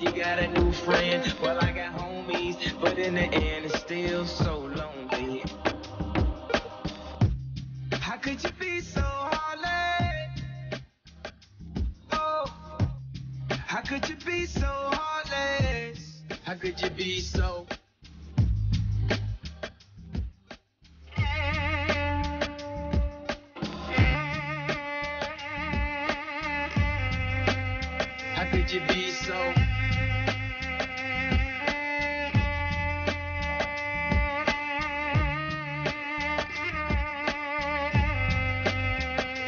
You got a new friend, well I got homies, but in the end it's still so lonely. How could you be so heartless? Oh, how could you be so heartless? How could you be so? How could you be so?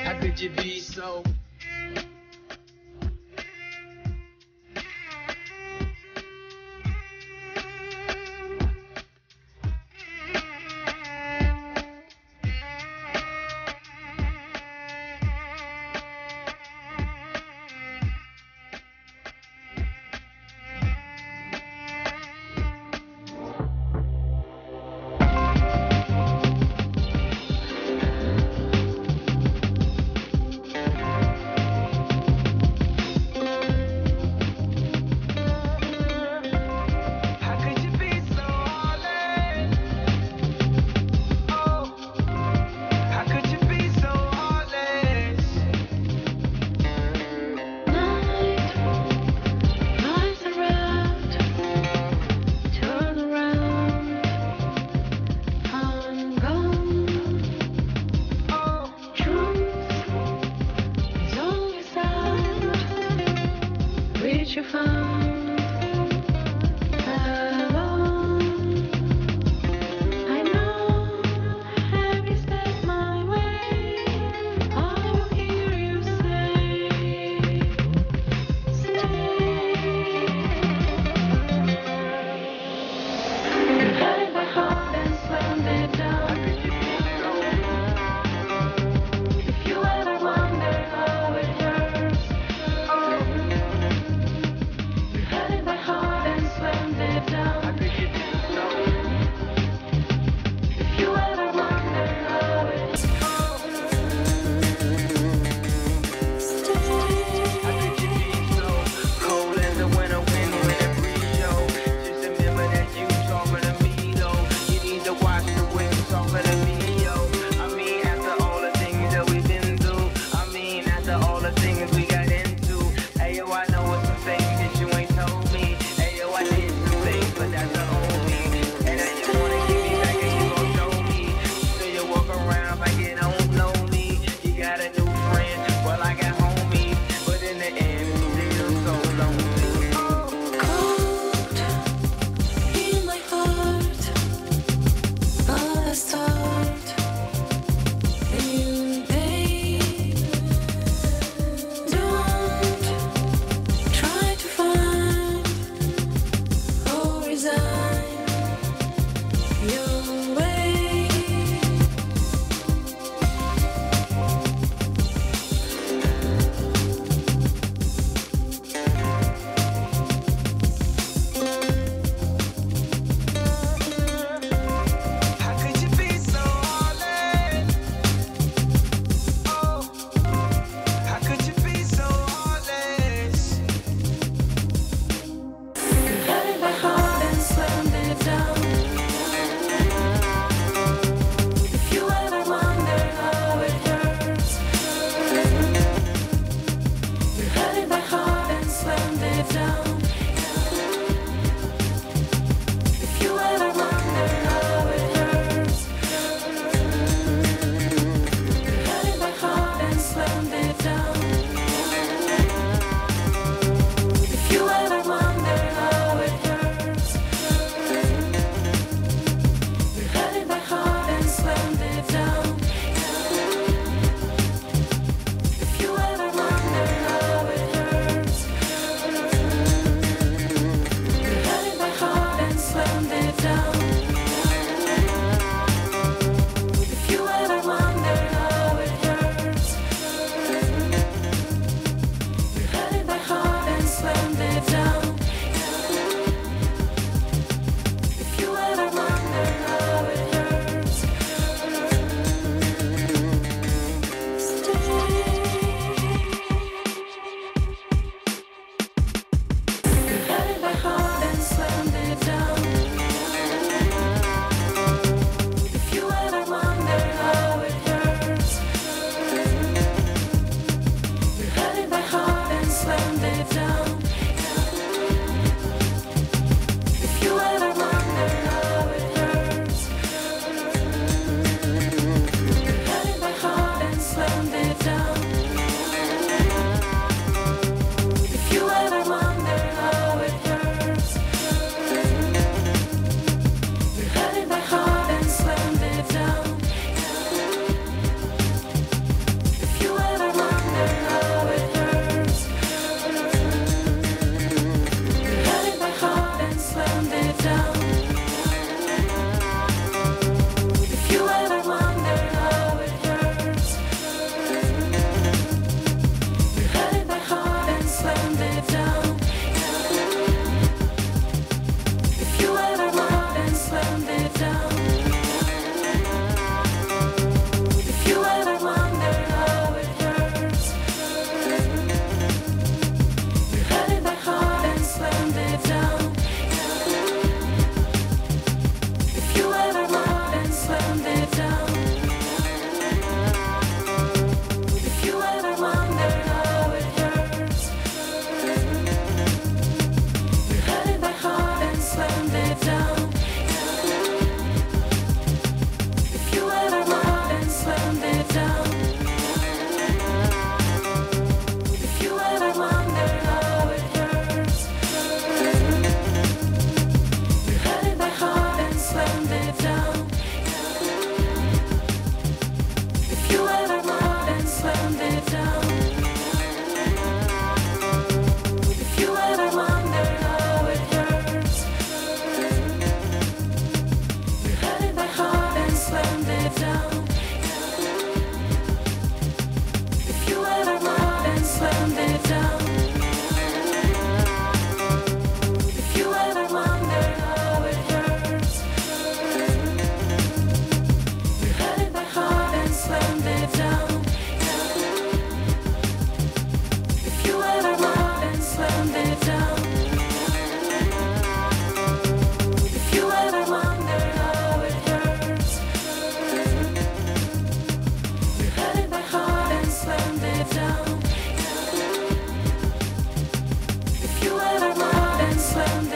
How could you be so?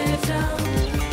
it down.